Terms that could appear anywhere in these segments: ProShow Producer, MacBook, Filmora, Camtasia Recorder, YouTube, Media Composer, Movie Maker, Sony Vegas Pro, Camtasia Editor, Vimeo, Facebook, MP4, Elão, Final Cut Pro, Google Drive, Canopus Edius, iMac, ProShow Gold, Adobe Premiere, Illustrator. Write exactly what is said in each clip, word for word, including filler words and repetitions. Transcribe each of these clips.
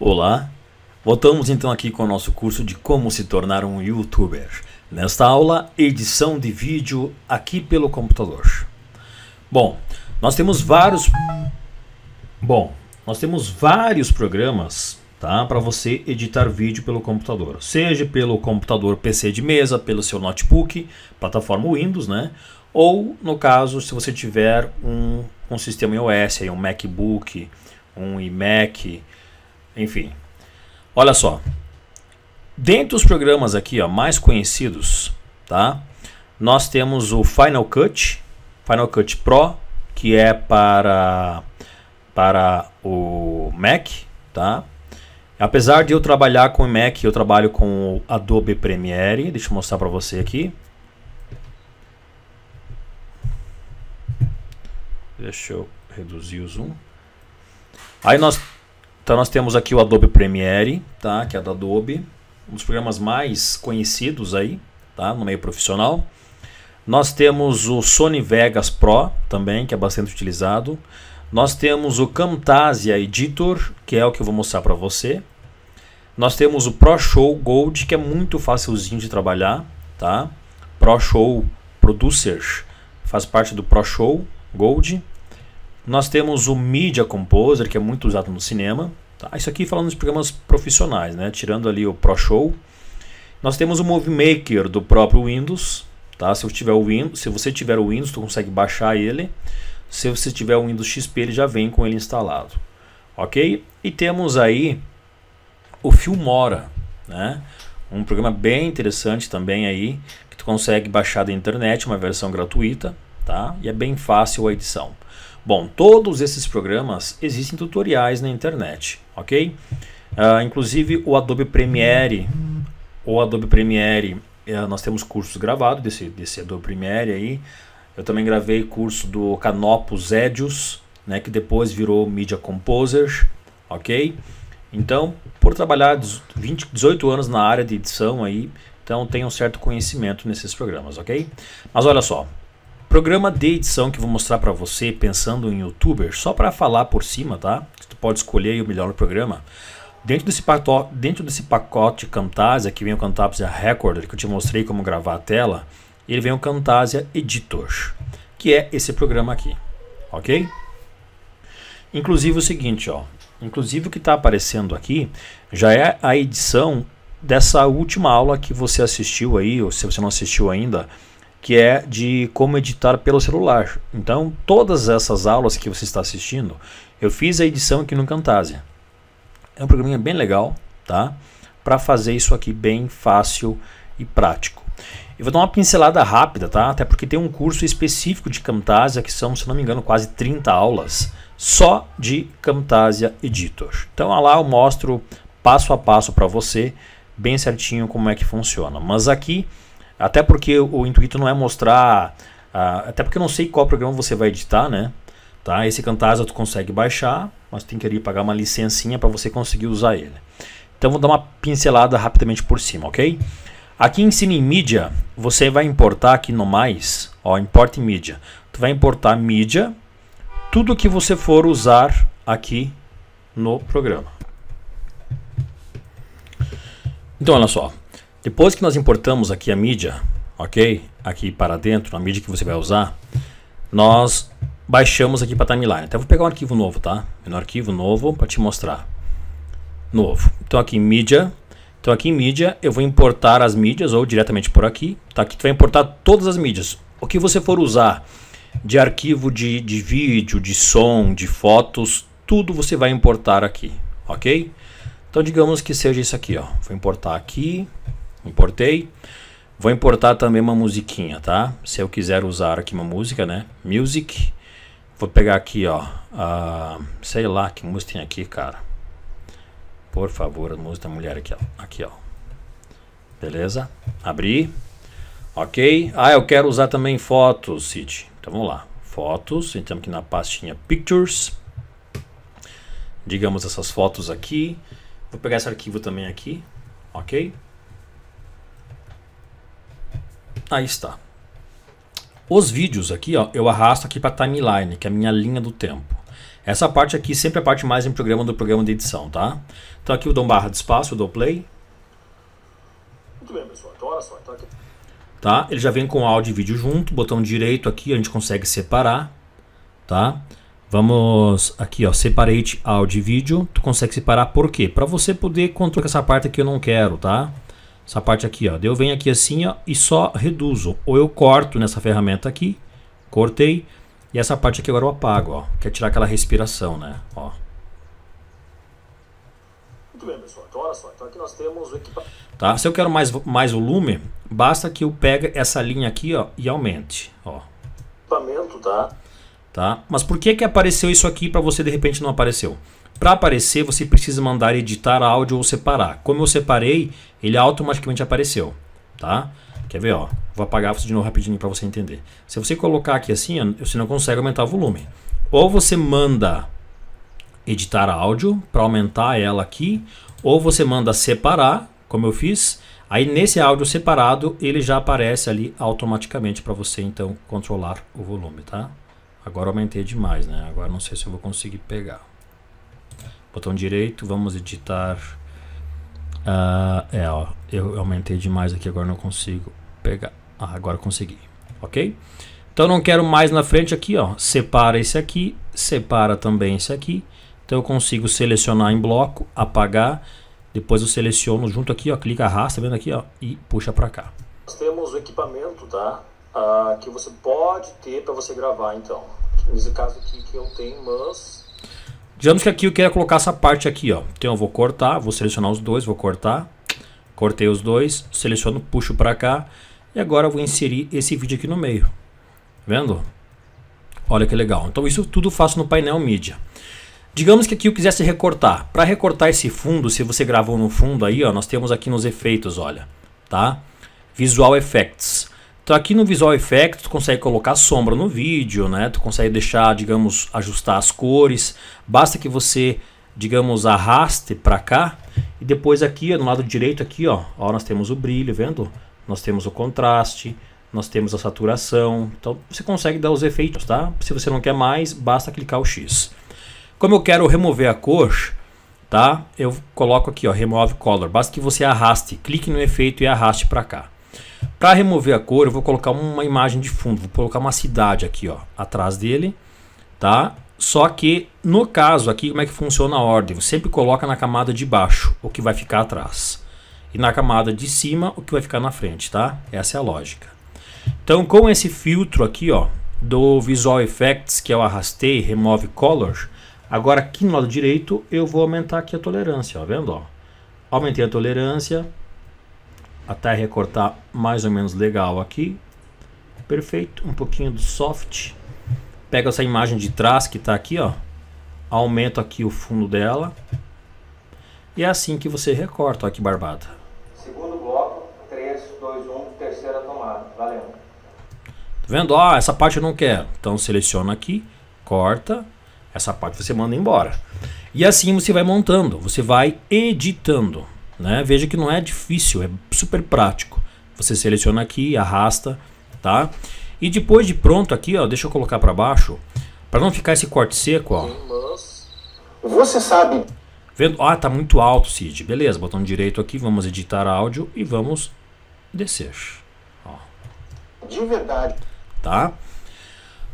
Olá, voltamos então aqui com o nosso curso de como se tornar um youtuber. Nesta aula, edição de vídeo aqui pelo computador. Bom, nós temos vários Bom, nós temos vários programas, tá, para você editar vídeo pelo computador, seja pelo computador P C de mesa, pelo seu notebook, plataforma Windows, né? Ou no caso, se você tiver um, um sistema iOS, um MacBook, um iMac, enfim, olha só, dentre os programas aqui ó, mais conhecidos, tá? Nós temos o Final Cut, Final Cut Pro, que é para, para o Mac, tá? Apesar de eu trabalhar com o Mac, eu trabalho com o Adobe Premiere, deixa eu mostrar para você aqui. Deixa eu reduzir o zoom. Aí nós... Então nós temos aqui o Adobe Premiere, tá? Que é da Adobe, um dos programas mais conhecidos aí, tá? No meio profissional. Nós temos o Sony Vegas Pro também, que é bastante utilizado. Nós temos o Camtasia Editor, que é o que eu vou mostrar para você. Nós temos o ProShow Gold, que é muito facilzinho de trabalhar, tá? ProShow Producer faz parte do ProShow Gold. Nós temos o Media Composer, que é muito usado no cinema. Tá? Isso aqui falando dos programas profissionais, né? Tirando ali o ProShow. Nós temos o Movie Maker do próprio Windows. Tá? Se, eu tiver o Windows, se você tiver o Windows, você consegue baixar ele. Se você tiver o Windows X P, ele já vem com ele instalado. Ok? E temos aí o Filmora, né? Um programa bem interessante também aí, que tu consegue baixar da internet, uma versão gratuita. Tá? E é bem fácil a edição. Bom, todos esses programas existem tutoriais na internet, ok? Uh, inclusive o Adobe Premiere, o Adobe Premiere, uh, nós temos cursos gravados desse, desse Adobe Premiere aí. Eu também gravei curso do Canopus Edius, né, que depois virou Media Composer, ok? Então, por trabalhar vinte, dezoito anos na área de edição aí, então tenho um certo conhecimento nesses programas, ok? Mas olha só. Programa de edição que eu vou mostrar para você pensando em youtuber, só para falar por cima, tá? Você pode escolher o melhor programa. Dentro desse, pato, dentro desse pacote Camtasia, que vem o Camtasia Recorder, que eu te mostrei como gravar a tela, ele vem o Camtasia Editor, que é esse programa aqui, ok? Inclusive o seguinte, ó, inclusive o que está aparecendo aqui já é a edição dessa última aula que você assistiu aí, ou se você não assistiu ainda, que é de como editar pelo celular. Então, todas essas aulas que você está assistindo, eu fiz a edição aqui no Camtasia. É um programinha bem legal, tá? Para fazer isso aqui bem fácil e prático. Eu vou dar uma pincelada rápida, tá? Até porque tem um curso específico de Camtasia, que são, se não me engano, quase trinta aulas só de Camtasia Editor. Então, lá eu mostro passo a passo para você, bem certinho como é que funciona. Mas aqui... Até porque o intuito não é mostrar, uh, até porque eu não sei qual programa você vai editar, né? Tá? Esse Camtasia tu consegue baixar, mas tem que ali pagar uma licencinha para você conseguir usar ele. Então vou dar uma pincelada rapidamente por cima, ok? Aqui em Cine Mídia, você vai importar aqui no mais, ó, importa em mídia. Tu vai importar mídia, tudo que você for usar aqui no programa. Então olha só. Depois que nós importamos aqui a mídia, ok? Aqui para dentro, a mídia que você vai usar, nós baixamos aqui para timeline. Até vou pegar um arquivo novo, tá? Um arquivo novo para te mostrar. Novo. Então aqui em mídia, então aqui em mídia eu vou importar as mídias ou diretamente por aqui. Tá? Aqui tu vai importar todas as mídias. O que você for usar de arquivo de, de vídeo, de som, de fotos, tudo você vai importar aqui, ok? Então digamos que seja isso aqui, ó. Vou importar aqui. Importei, vou importar também uma musiquinha, tá? Se eu quiser usar aqui uma música, né? Music, vou pegar aqui, ó, uh, sei lá que música tem aqui, cara. Por favor, a música da mulher aqui, ó. Aqui, ó. Beleza? Abri, ok. Ah, eu quero usar também fotos, Cid. Então vamos lá, fotos. Entramos aqui na pastinha Pictures. Digamos essas fotos aqui. Vou pegar esse arquivo também aqui, ok? Aí está. Os vídeos aqui, ó, eu arrasto aqui para timeline, que é a minha linha do tempo. Essa parte aqui sempre é a parte mais em programa do programa de edição, tá? Então aqui eu dou um barra de espaço, eu dou play. Muito bem, pessoal. Então, olha só, então aqui... Tá? Ele já vem com áudio e vídeo junto, botão direito aqui, a gente consegue separar, tá? Vamos aqui, ó, separate áudio e vídeo. Tu consegue separar por quê? Para você poder controlar essa parte aqui eu não quero, tá? Essa parte aqui, ó, eu venho aqui assim, ó, e só reduzo. Ou eu corto nessa ferramenta aqui, cortei, e essa parte aqui agora eu apago, ó. Quer tirar aquela respiração, né? Ó. Muito bem, pessoal. Então, olha só, então aqui nós temos o equipamento. Tá? Se eu quero mais, mais volume, basta que eu pegue essa linha aqui, ó, e aumente. Ó. Equipamento, tá? Tá? Mas por que que apareceu isso aqui para você de repente não apareceu? Para aparecer você precisa mandar editar áudio ou separar. Como eu separei, ele automaticamente apareceu. Tá? Quer ver? Ó? Vou apagar isso de novo rapidinho para você entender. Se você colocar aqui assim, ó, você não consegue aumentar o volume. Ou você manda editar áudio para aumentar ela aqui, ou você manda separar, como eu fiz, aí nesse áudio separado ele já aparece ali automaticamente para você então controlar o volume, tá? Agora aumentei demais, né? Agora não sei se eu vou conseguir pegar. Botão direito, vamos editar. Ah, é, ó, eu aumentei demais aqui, agora não consigo pegar. Ah, agora consegui, ok? Então não quero mais na frente aqui, ó. Separa esse aqui, separa também esse aqui. Então eu consigo selecionar em bloco, apagar. Depois eu seleciono junto aqui, ó, clica, arrasta, vendo aqui, ó, e puxa para cá. Nós temos o equipamento, tá? Ah, que você pode ter para você gravar, então. Nesse caso aqui que eu tenho, mas... Digamos que aqui eu queria colocar essa parte aqui, ó. Então eu vou cortar, vou selecionar os dois, vou cortar. Cortei os dois, seleciono, puxo para cá. E agora eu vou inserir esse vídeo aqui no meio. Vendo? Olha que legal. Então isso tudo eu faço no painel mídia. Digamos que aqui eu quisesse recortar. Para recortar esse fundo, se você gravou no fundo aí, ó, nós temos aqui nos efeitos, olha, tá? Visual Effects. Então aqui no Visual Effects tu consegue colocar sombra no vídeo, né? Tu consegue deixar, digamos, ajustar as cores. Basta que você, digamos, arraste para cá e depois aqui, no lado direito aqui, ó, ó, nós temos o brilho, vendo? Nós temos o contraste, nós temos a saturação. Então você consegue dar os efeitos, tá? Se você não quer mais, basta clicar o X. Como eu quero remover a cor, tá? Eu coloco aqui, ó, remove color. Basta que você arraste, clique no efeito e arraste para cá. Para remover a cor, eu vou colocar uma imagem de fundo, vou colocar uma cidade aqui, ó, atrás dele, tá? Só que no caso aqui, como é que funciona a ordem? Você sempre coloca na camada de baixo o que vai ficar atrás e na camada de cima o que vai ficar na frente, tá? Essa é a lógica. Então, com esse filtro aqui, ó, do Visual Effects que eu arrastei, remove color. Agora aqui no lado direito eu vou aumentar aqui a tolerância, ó, vendo? Ó? Aumentei a tolerância até recortar mais ou menos legal aqui. Perfeito, um pouquinho do soft. Pego essa imagem de trás que está aqui, ó, aumento aqui o fundo dela. E é assim que você recorta, ó, que barbada. Segundo bloco, três, dois, um, terceira tomada, valeu. Tá vendo? Ó, essa parte eu não quero. Então seleciona aqui, corta. Essa parte você manda embora. E assim você vai montando, você vai editando, né? Veja que não é difícil, é super prático. Você seleciona aqui, arrasta, tá? E depois de pronto aqui, ó, deixa eu colocar para baixo, para não ficar esse corte seco, ó. Você sabe. Vendo? Ah, tá muito alto, Cid. Beleza, botão direito aqui, vamos editar áudio e vamos descer. Ó. De verdade. Tá?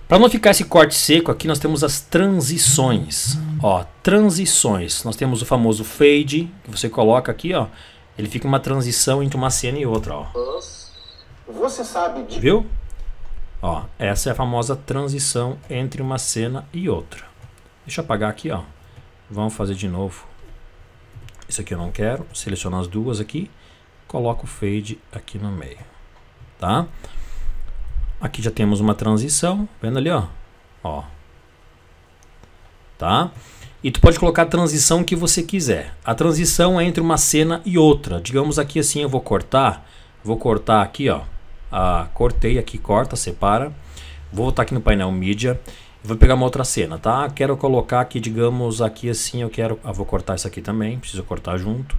Para não ficar esse corte seco, aqui nós temos as transições, ó, transições, nós temos o famoso fade, que você coloca aqui, ó, ele fica uma transição entre uma cena e outra, ó. Você sabe de... Viu? Ó, essa é a famosa transição entre uma cena e outra. Deixa eu apagar aqui, ó, vamos fazer de novo, isso aqui eu não quero, seleciono as duas aqui, coloco o fade aqui no meio, tá? Aqui já temos uma transição, vendo ali, ó, ó, tá? E tu pode colocar a transição que você quiser. A transição é entre uma cena e outra. Digamos aqui assim, eu vou cortar, vou cortar aqui, ó, ah, cortei aqui, corta, separa. Vou voltar aqui no painel mídia, vou pegar uma outra cena, tá? Quero colocar aqui, digamos aqui assim, eu quero, ah, vou cortar isso aqui também, preciso cortar junto.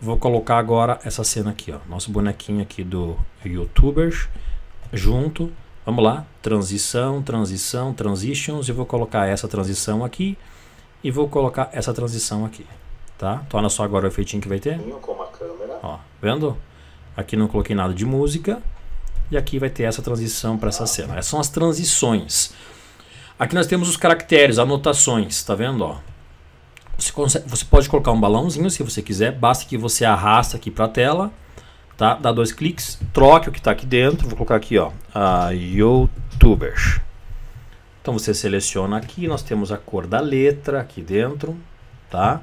Vou colocar agora essa cena aqui, ó, nosso bonequinho aqui do YouTuber. Junto, Vamos lá, transição, transição, transitions, eu vou colocar essa transição aqui e vou colocar essa transição aqui, tá? Olha só agora o efeitinho que vai ter. Ó, vendo? Aqui não coloquei nada de música e aqui vai ter essa transição para essa cena. Essas são as transições. Aqui nós temos os caracteres, anotações, tá vendo? Ó, você consegue, você pode colocar um balãozinho se você quiser, basta que você arrasta aqui para a tela, tá? Dá dois cliques, troque o que está aqui dentro, vou colocar aqui, ó, a YouTuber. Então você seleciona aqui, nós temos a cor da letra aqui dentro, tá?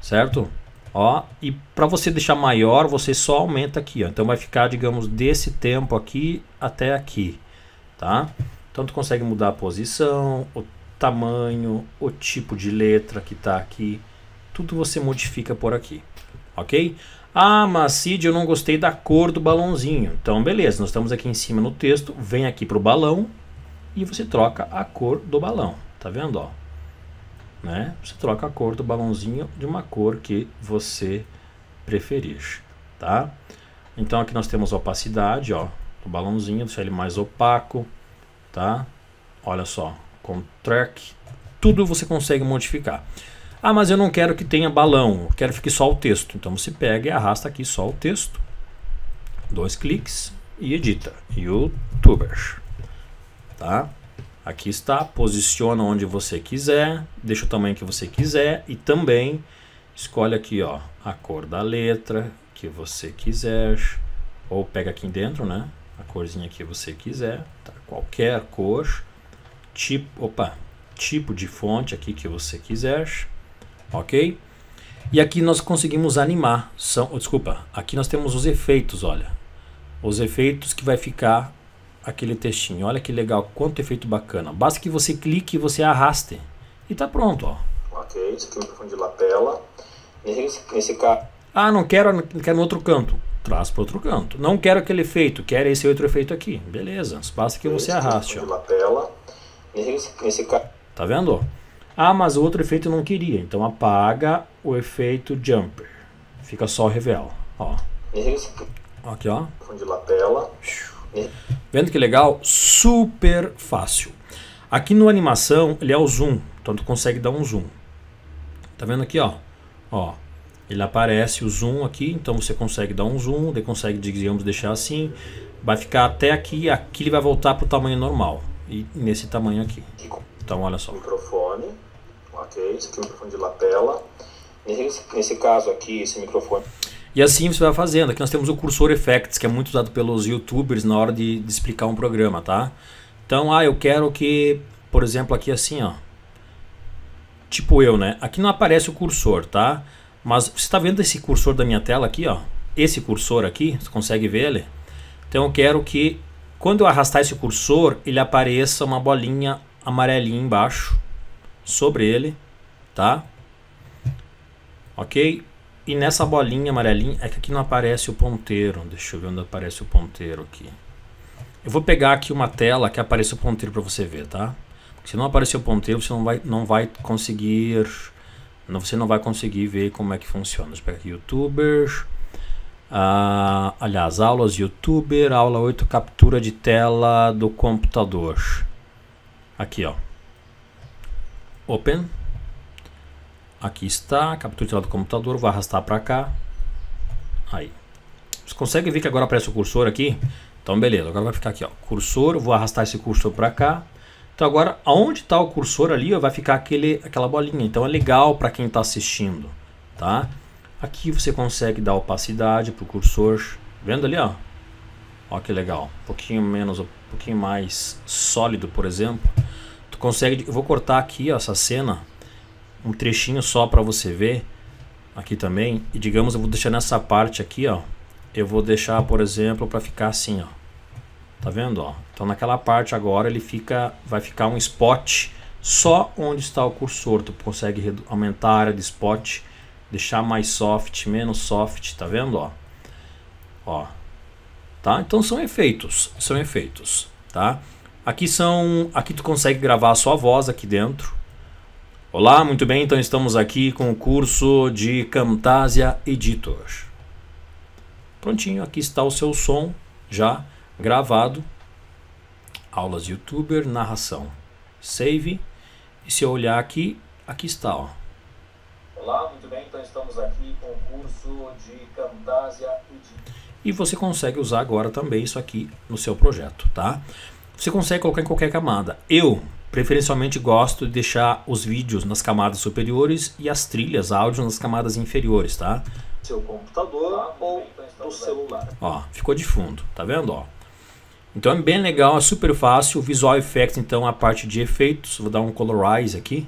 Certo? Ó, e para você deixar maior, você só aumenta aqui, ó. Então vai ficar, digamos, desse tempo aqui até aqui, tá? Então tu consegue mudar a posição, o tamanho, o tipo de letra que está aqui. Tudo você modifica por aqui, ok? Ah, mas Cid, eu não gostei da cor do balãozinho. Então beleza, nós estamos aqui em cima no texto, vem aqui para o balão e você troca a cor do balão, tá vendo, ó? Né? Você troca a cor do balãozinho de uma cor que você preferir, tá? Então aqui nós temos a opacidade, ó, do balãozinho, deixa ele mais opaco, tá? Olha só, com track, tudo você consegue modificar. Ah, mas eu não quero que tenha balão, eu quero que fique só o texto. Então você pega e arrasta aqui só o texto, dois cliques e edita YouTuber, tá? Aqui está, posiciona onde você quiser, deixa o tamanho que você quiser e também escolhe aqui, ó, a cor da letra que você quiser, ou pega aqui dentro, né, a corzinha que você quiser, tá? Qualquer cor, tipo, opa, tipo de fonte aqui que você quiser, ok? E aqui nós conseguimos animar, são, oh, desculpa, aqui nós temos os efeitos, olha, os efeitos que vai ficar aquele textinho, olha que legal, quanto efeito bacana, basta que você clique e você arraste, e tá pronto, ó. Ok, isso aqui é um microfone de lapela, nesse, nesse caso... Ah, não quero, quero no outro canto, traz para outro canto, não quero aquele efeito, quero esse outro efeito aqui, beleza, basta que você arraste, ó. De lapela, nesse, nesse ca... Tá vendo, ó? Ah, mas o outro efeito eu não queria, então apaga o efeito jumper, fica só o reveal, ó. Nesse... Aqui, ó. De lapela... Vendo que legal? Super fácil. Aqui no animação ele é o zoom, então tu consegue dar um zoom. Tá vendo aqui, ó? Ó, ele aparece o zoom aqui, então você consegue dar um zoom, ele consegue, digamos, deixar assim, vai ficar até aqui, aqui ele vai voltar pro tamanho normal e nesse tamanho aqui. Então olha só. Microfone, ok, esse aqui é o microfone de lapela. Nesse, nesse caso aqui, esse microfone. E assim você vai fazendo. Aqui nós temos o cursor effects, que é muito usado pelos youtubers na hora de, de explicar um programa, tá? Então, ah, eu quero que, por exemplo, aqui assim, ó. Tipo eu, né? Aqui não aparece o cursor, tá? Mas você está vendo esse cursor da minha tela aqui, ó? Esse cursor aqui, você consegue ver ele? Então eu quero que, quando eu arrastar esse cursor, ele apareça uma bolinha amarelinha embaixo, sobre ele, tá? Ok? E nessa bolinha amarelinha, é que aqui não aparece o ponteiro. Deixa eu ver onde aparece o ponteiro aqui. Eu vou pegar aqui uma tela que aparece o ponteiro para você ver, tá? Porque se não aparecer o ponteiro, você não vai, não vai conseguir... Não, você não vai conseguir ver como é que funciona. Deixa eu pegar aqui YouTubers. Ah, aliás, aulas YouTuber, aula oito, captura de tela do computador. Aqui, ó. Open. Aqui está, captura tela do computador, vou arrastar para cá. Aí. Você consegue ver que agora aparece o cursor aqui? Então beleza, agora vai ficar aqui, ó, cursor, vou arrastar esse cursor para cá. Então agora, aonde está o cursor ali, ó, vai ficar aquele, aquela bolinha. Então é legal para quem está assistindo, tá? Aqui você consegue dar opacidade para o cursor. Vendo ali, ó? Ó que legal, um pouquinho menos, um pouquinho mais sólido, por exemplo. Tu consegue, eu vou cortar aqui, ó, essa cena. Um trechinho só para você ver aqui também. E digamos, eu vou deixar nessa parte aqui, ó. Eu vou deixar, por exemplo, para ficar assim, ó. Tá vendo, ó? Então naquela parte agora ele fica, vai ficar um spot só onde está o cursor. Tu consegue aumentar a área de spot, deixar mais soft, menos soft, tá vendo, ó? Ó. Tá? Então são efeitos, são efeitos, tá? Aqui são, aqui tu consegue gravar a sua voz aqui dentro. Olá, muito bem, então estamos aqui com o curso de Camtasia Editor. Prontinho, aqui está o seu som já gravado, aulas youtuber, narração, save, e se eu olhar aqui, aqui está, ó. Olá, muito bem, então estamos aqui com o curso de Camtasia Editor. E você consegue usar agora também isso aqui no seu projeto, tá? Você consegue colocar em qualquer camada. Eu preferencialmente gosto de deixar os vídeos nas camadas superiores e as trilhas, áudios nas camadas inferiores, tá? Seu computador ou do celular. Ó, ficou de fundo, tá vendo, ó? Então é bem legal, é super fácil. O Visual Effects, então, a parte de efeitos, vou dar um Colorize aqui.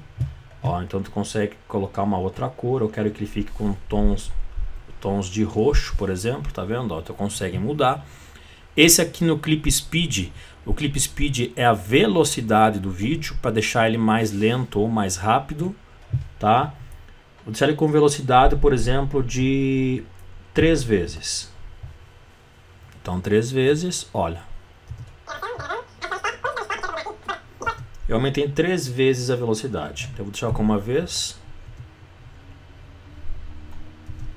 Ó, então tu consegue colocar uma outra cor. Eu quero que ele fique com tons, tons de roxo, por exemplo, tá vendo? Ó, tu consegue mudar. Esse aqui no Clip Speed, o Clip Speed é a velocidade do vídeo para deixar ele mais lento ou mais rápido, tá? Vou deixar ele com velocidade, por exemplo, de três vezes. Então três vezes, olha. Eu aumentei três vezes a velocidade. Então, eu vou deixar com uma vez.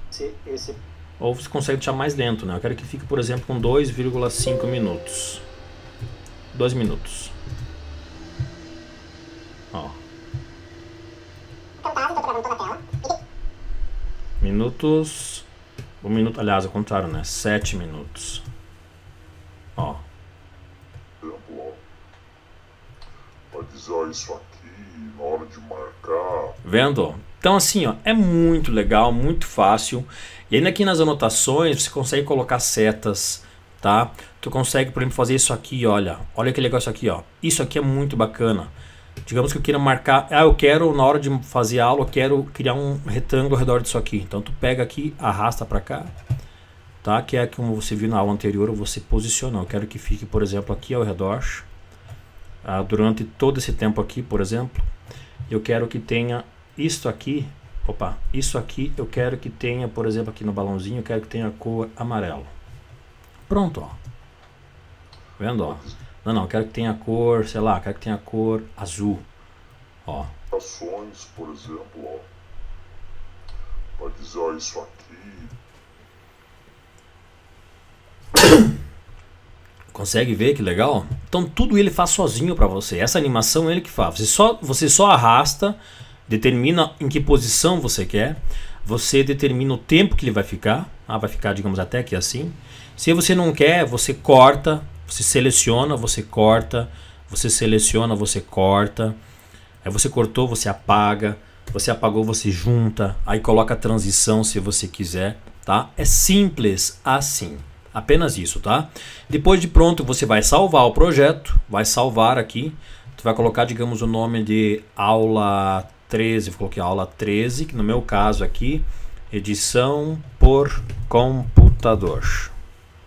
Esse, esse. Ou você consegue deixar mais lento, né? Eu quero que fique, por exemplo, com dois vírgula cinco minutos. dois minutos. Ó. Minutos. Um minuto, aliás, ao contrário, né? sete minutos. Ó. Avisar isso aqui na hora de marcar. Vendo? Então assim, ó, é muito legal, muito fácil. E ainda aqui nas anotações você consegue colocar setas, tá? Tu consegue, por exemplo, fazer isso aqui, olha. Olha que legal isso aqui, ó. Isso aqui é muito bacana. Digamos que eu queira marcar, ah, eu quero na hora de fazer a aula, eu quero criar um retângulo ao redor disso aqui. Então tu pega aqui, arrasta para cá, tá? Que é como você viu na aula anterior, você posiciona. Eu quero que fique, por exemplo, aqui ao redor. Ah, durante todo esse tempo aqui, por exemplo, eu quero que tenha isto aqui, opa, isso aqui eu quero que tenha, por exemplo, aqui no balãozinho, eu quero que tenha a cor amarelo. Pronto, ó. Vendo, ó. Não, não, eu quero que tenha a cor, sei lá, eu quero que tenha a cor azul, ó. Ações, por exemplo, ó. Pode dizer isso aqui. Consegue ver que legal? Então tudo ele faz sozinho para você. Essa animação é ele que faz. Você só, você só arrasta, determina em que posição você quer. Você determina o tempo que ele vai ficar. Ah, vai ficar, digamos, até aqui assim. Se você não quer, você corta. Você seleciona, você corta. Você seleciona, você corta. Aí você cortou, você apaga. Você apagou, você junta. Aí coloca a transição se você quiser. Tá? É simples assim. Apenas isso, tá? Depois de pronto, você vai salvar o projeto, vai salvar aqui. Tu vai colocar, digamos, o nome de aula treze. Vou colocar aula treze, que no meu caso aqui, edição por computador.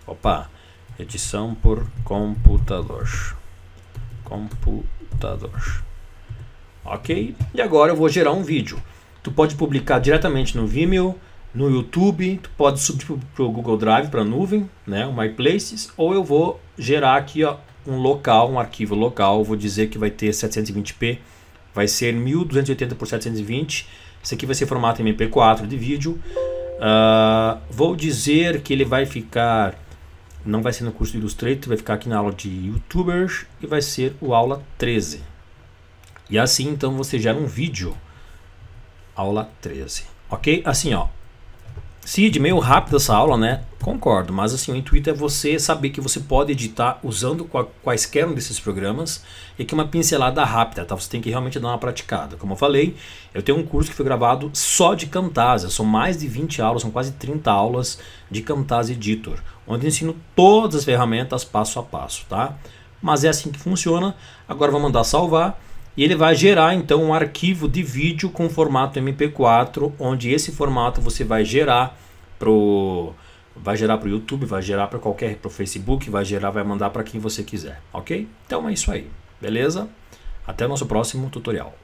Opa, edição por computador. Computador. Ok? E agora eu vou gerar um vídeo. Tu pode publicar diretamente no Vimeo, no YouTube, tu pode subir para o Google Drive, para a nuvem, né, o My Places, ou eu vou gerar aqui, ó, um local, um arquivo local, vou dizer que vai ter setecentos e vinte p, vai ser mil duzentos e oitenta por setecentos e vinte, esse aqui vai ser formato M P quatro de vídeo, uh, vou dizer que ele vai ficar, não vai ser no curso de Illustrator, vai ficar aqui na aula de YouTubers, e vai ser o aula treze, e assim então você gera um vídeo, aula treze, ok? Assim, ó. Cid, meio rápido essa aula, né? Concordo, mas assim, o intuito é você saber que você pode editar usando quaisquer um desses programas e que é uma pincelada rápida, tá? Você tem que realmente dar uma praticada. Como eu falei, eu tenho um curso que foi gravado só de Camtasia, são mais de vinte aulas, são quase trinta aulas de Camtasia Editor, onde eu ensino todas as ferramentas passo a passo, tá? Mas é assim que funciona. Agora vou mandar salvar. E ele vai gerar então um arquivo de vídeo com formato M P quatro, onde esse formato você vai gerar pro vai gerar pro YouTube, vai gerar para qualquer, pro Facebook, vai gerar, vai mandar para quem você quiser, ok? Então é isso aí, beleza? Até o nosso próximo tutorial.